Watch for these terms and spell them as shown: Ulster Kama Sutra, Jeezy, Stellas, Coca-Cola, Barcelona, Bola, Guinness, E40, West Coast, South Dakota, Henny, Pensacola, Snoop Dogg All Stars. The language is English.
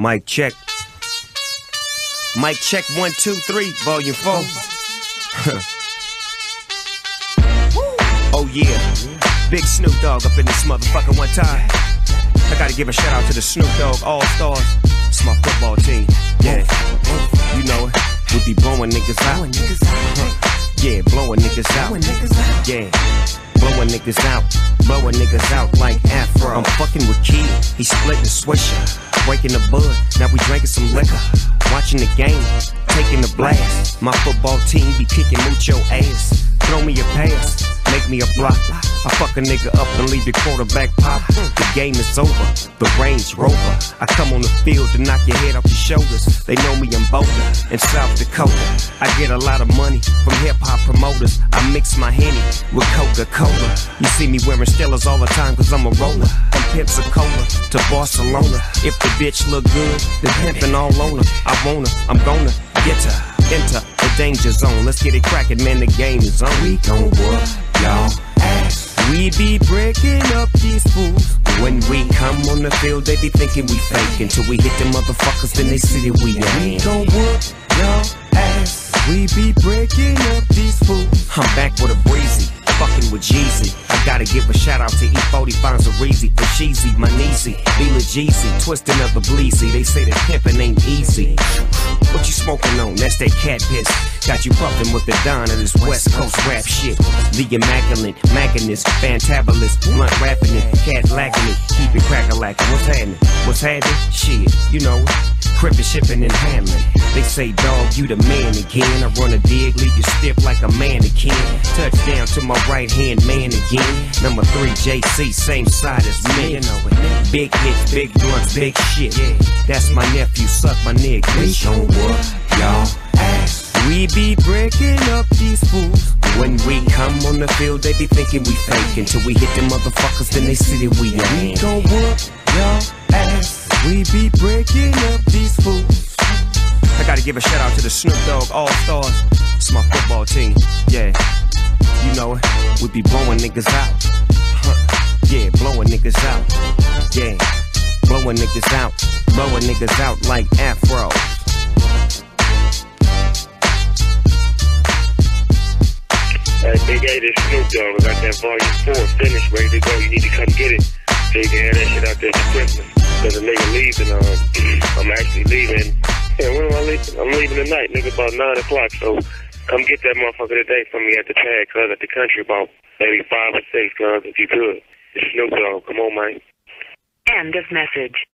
Mic check. Mic check 1, 2, 3, volume 4. Oh yeah, big Snoop Dogg up in this motherfucker one time. I gotta give a shout out to the Snoop Dogg All Stars. It's my football team. Yeah, you know it. We be blowing niggas out. Yeah, blowing niggas out. Yeah. Blowing niggas out, blowing niggas out like Afro. I'm fucking with Key, he splitting Swisher, breaking the bud, now we drinking some liquor. Watching the game, taking the blast. My football team be kicking mucho ass. Throw me a pass, make me a block. I fuck a nigga up and leave the quarterback pop. The game is over, the Range Rover. I come on the field to knock your head off your shoulders. They know me in Bola, in South Dakota. I get a lot of money from hip-hop promoters. I mix my Henny with Coca-Cola. You see me wearing Stellas all the time cause I'm a roller. From Pensacola to Barcelona. If the bitch look good, then pimpin' all on her. I'm gonna get her, enter the danger zone. Let's get it crackin', man, the game is on. We gon' whoop y'all ass. We be breaking up these fools. When we come on the field, they be thinking we faking. Till we hit them motherfuckers, then they see that we ain't. We gon' whoop y'all ass. We be breaking up these fools. I'm back with a breezy, fucking with Jeezy. I gotta give a shout out to E40, finds a Reezy, for Cheesy, my niecey, Bola Jeezy, twisting up a bleezy. They say that pimpin' ain't easy. What you smoking on? That's that cat piss. Got you puffin' with the Don of this West Coast rap shit. The immaculate, mackiness, fantabulous, blunt rapping it, cat lacking it, keep it crack-a-lackin'. What's happening? What's happening? Shit, you know, crippin' shipping and handling. They say, dog, you the man again. I run a dig, leave you stiff like a mannequin. Touchdown to my right hand man again. Number 3, JC, same side as me. You know it. Big hits, big blunts, big shit. Yeah, that's my nephew, suck my nigga. We gon' whoop y'all ass. We be breaking up these fools. When we come on the field, they be thinking we faking. Till we hit them motherfuckers, then they see that we ain't. We gon' whoop y'all ass. We be breaking up these fools. I gotta give a shout out to the Snoop Dogg All Stars. It's my football team. Yeah. You know it, we be blowing niggas out. Yeah, blowing niggas out. Yeah, blowing niggas out. Blowing niggas out like Afro. Hey, Big A, this Snoop Dogg. I got that volume 4 finished, ready to go. You need to come get it. So you can have that shit out there for Christmas. Because a nigga leaving, I'm actually leaving. Yeah, when am I leaving? I'm leaving tonight, nigga, about 9 o'clock, so... Come get that motherfucker today from me at the tag, cuz at the country about maybe 5 or 6 guns if you could. It's Snoop Dogg. Come on, man. End of message.